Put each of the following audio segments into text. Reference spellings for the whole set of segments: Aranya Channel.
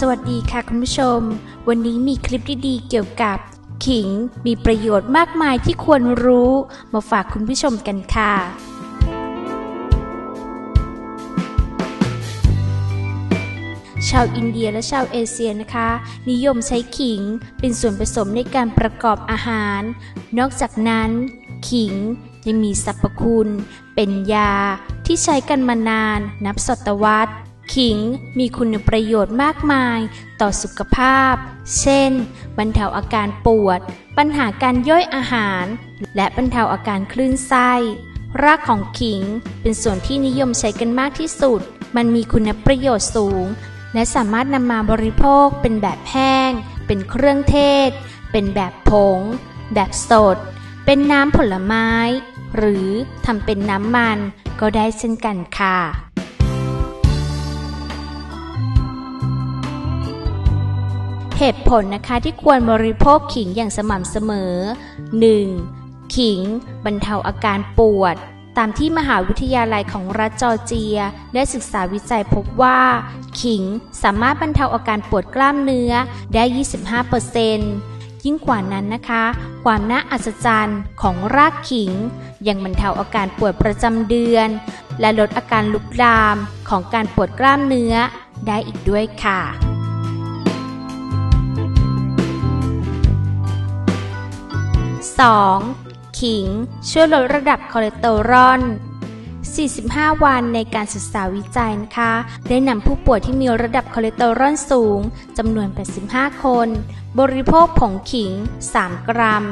สวัสดีค่ะคุณผู้ชมวันนี้มีคลิปดีๆเกี่ยวกับขิงมีประโยชน์มากมายที่ควรรู้มาฝากคุณผู้ชมกันค่ะชาวอินเดียและชาวเอเชียนะคะนิยมใช้ขิงเป็นส่วนผสมในการประกอบอาหารนอกจากนั้นขิงยังมีสรรพคุณเป็นยาที่ใช้กันมานานนับศตวรรษขิงมีคุณประโยชน์มากมายต่อสุขภาพเช่นบรรเทาอาการปวดปัญหาการย่อยอาหารและบรรเทาอาการคลื่นไส้รากของขิงเป็นส่วนที่นิยมใช้กันมากที่สุดมันมีคุณประโยชน์สูงและสามารถนำมาบริโภคเป็นแบบแห้งเป็นเครื่องเทศเป็นแบบผงแบบสดเป็นน้ำผลไม้หรือทำเป็นน้ำมันก็ได้เช่นกันค่ะเหตุผลนะคะที่ควรบริโภคขิงอย่างสม่ำเสมอ 1. ขิงบรรเทาอาการปวดตามที่มหาวิทยาลัยของรัฐจอร์เจียได้ศึกษาวิจัยพบว่าขิงสามารถบรรเทาอาการปวดกล้ามเนื้อได้ 25% ยิ่งกว่านั้นนะคะความน่าอัศจรรย์ของรากขิงยังบรรเทาอาการปวดประจำเดือนและลดอาการลุกลามของการปวดกล้ามเนื้อได้อีกด้วยค่ะ2. ขิงช่วยลดระดับคอเลสเตอรอล 45 วันในการศึกษาวิจัยนะคะได้นำผู้ป่วยที่มีระดับคอเลสเตอรอลสูงจำนวน 85 คนบริโภคผงขิง 3 กรัม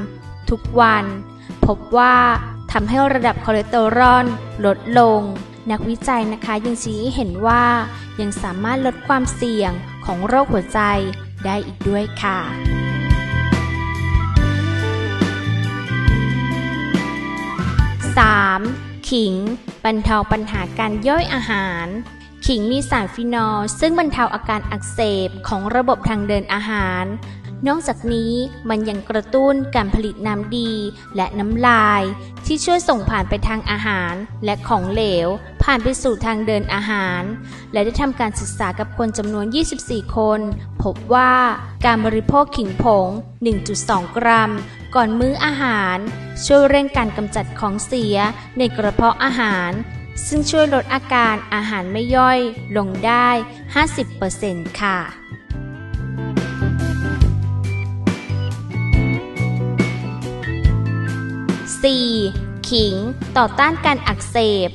ทุกวันพบว่าทำให้ระดับคอเลสเตอรอลลดลงนักวิจัยนะคะยังชี้ให้เห็นว่ายังสามารถลดความเสี่ยงของโรคหัวใจได้อีกด้วยค่ะ3. ขิงบรรเทาปัญหาการย่อยอาหารขิงมีสารฟีนอลซึ่งบรรเทาอาการอักเสบของระบบทางเดินอาหารนอกจากนี้มันยังกระตุ้นการผลิตน้ำดีและน้ำลายที่ช่วยส่งผ่านไปทางอาหารและของเหลวผ่านไปสู่ทางเดินอาหารและได้ทำการศึกษากับคนจำนวน 24 คนพบว่าการบริโภคขิงผง 1.2 กรัมก่อนมื้ออาหารช่วยเร่งการกำจัดของเสียในกระเพาะอาหารซึ่งช่วยลดอาการอาหารไม่ย่อยลงได้ 50% ค่ะ4. ขิงต่อต้านการอักเสบ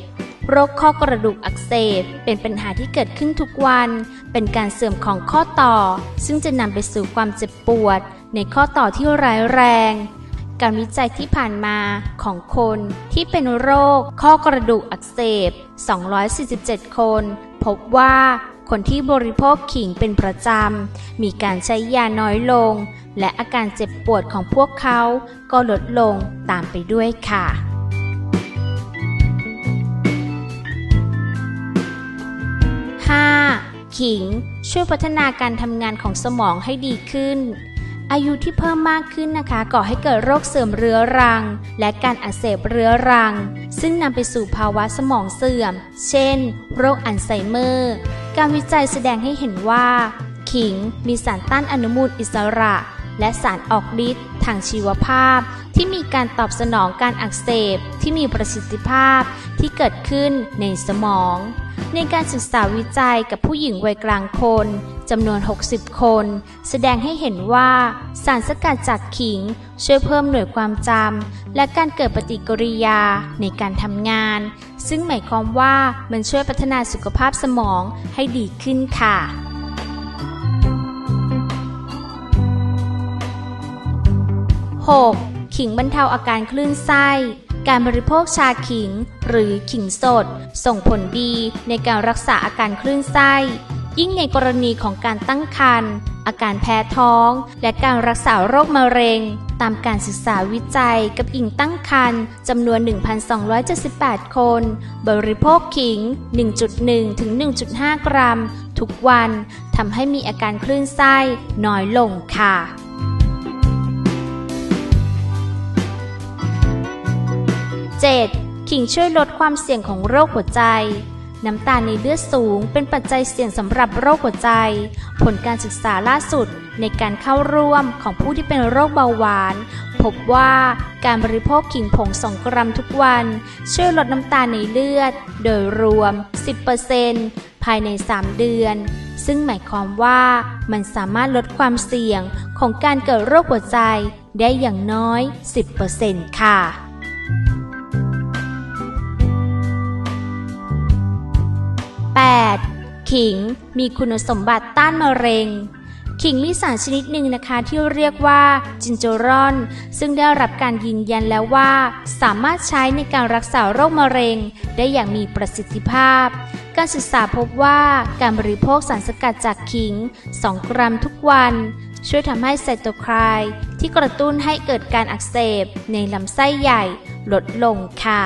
โรคข้อกระดูกอักเสบเป็นปัญหาที่เกิดขึ้นทุกวันเป็นการเสื่อมของข้อต่อซึ่งจะนำไปสู่ความเจ็บปวดในข้อต่อที่ร้ายแรงการวิจัยที่ผ่านมาของคนที่เป็นโรคข้อกระดูกอักเสบ247คนพบว่าคนที่บริโภคขิงเป็นประจำมีการใช้ยาน้อยลงและอาการเจ็บปวดของพวกเขาก็ลดลงตามไปด้วยค่ะ 5. ขิงช่วยพัฒนาการทำงานของสมองให้ดีขึ้นอายุที่เพิ่มมากขึ้นนะคะก่อให้เกิดโรคเสื่อมเรื้อรังและการอักเสบเรื้อรังซึ่งนำไปสู่ภาวะสมองเสื่อมเช่นโรคอัลไซเมอร์การวิจัยแสดงให้เห็นว่าขิงมีสารต้านอนุมูลอิสระและสารออกฤทธิ์ทางชีวภาพที่มีการตอบสนองการอักเสบที่มีประสิทธิภาพที่เกิดขึ้นในสมองในการศึกษาวิจัยกับผู้หญิงวัยกลางคนจำนวน 60 คนแสดงให้เห็นว่าสารสกัดจากขิงช่วยเพิ่มหน่วยความจำและการเกิดปฏิกิริยาในการทำงานซึ่งหมายความว่ามันช่วยพัฒนาสุขภาพสมองให้ดีขึ้นค่ะ 6. ขิงบรรเทาอาการคลื่นไส้การบริโภคชาขิงหรือขิงสดส่งผลดีในการรักษาอาการคลื่นไส้ยิ่งในกรณีของการตั้งครรภ์อาการแพ้ท้องและการรักษาโรคมะเร็งตามการศึกษาวิจัยกับหญิงตั้งครรภ์จำนวน 1,278 คนบริโภคขิง 1.1 ถึง 1.5 กรัมทุกวันทำให้มีอาการคลื่นไส้น้อยลงค่ะ7. ขิงช่วยลดความเสี่ยงของโรคหัวใจ น้ำตาลในเลือดสูงเป็นปัจจัยเสี่ยงสำหรับโรคหัวใจผลการศึกษาล่าสุดในการเข้าร่วมของผู้ที่เป็นโรคเบาหวานพบว่าการบริโภคขิงผง2 กรัมทุกวันช่วยลดน้ำตาลในเลือดโดยรวม 10% ภายใน3 เดือนซึ่งหมายความว่ามันสามารถลดความเสี่ยงของการเกิดโรคหัวใจได้อย่างน้อย 10% ค่ะ8. ขิงมีคุณสมบัติต้านมะเร็งขิงมีสารชนิดหนึ่งนะคะที่เรียกว่าจินโจรอนซึ่งได้รับการยืนยันแล้วว่าสามารถใช้ในการรักษาโรคมะเร็งได้อย่างมีประสิทธิภาพการศึกษาพบว่าการบริโภคสารสกัดจากขิง2 กรัมทุกวันช่วยทำให้ไซโตไคน์ที่กระตุ้นให้เกิดการอักเสบในลำไส้ใหญ่ลดลงค่ะ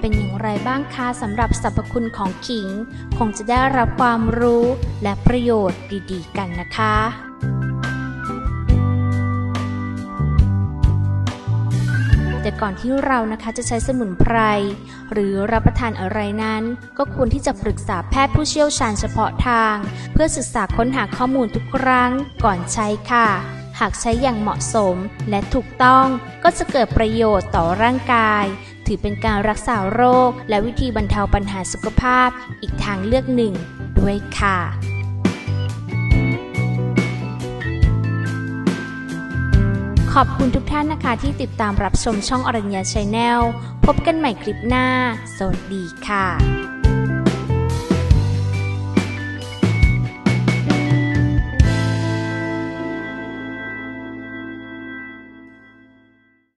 เป็นอย่างไรบ้างคะสำหรับสรรพคุณของขิงคงจะได้รับความรู้และประโยชน์ดีๆกันนะคะแต่ก่อนที่เรานะคะจะใช้สมุนไพรหรือรับประทานอะไรนั้นก็ควรที่จะปรึกษาแพทย์ผู้เชี่ยวชาญเฉพาะทางเพื่อศึกษาค้นหาข้อมูลทุกครั้งก่อนใช้ค่ะหากใช้อย่างเหมาะสมและถูกต้องก็จะเกิดประโยชน์ต่อร่างกายถือเป็นการรักษาโรคและวิธีบรรเทาปัญหาสุขภาพอีกทางเลือกหนึ่งด้วยค่ะขอบคุณทุกท่านนะคะที่ติดตามรับชมช่องอรัญญา Channel พบกันใหม่คลิปหน้าสวัสดีค่ะ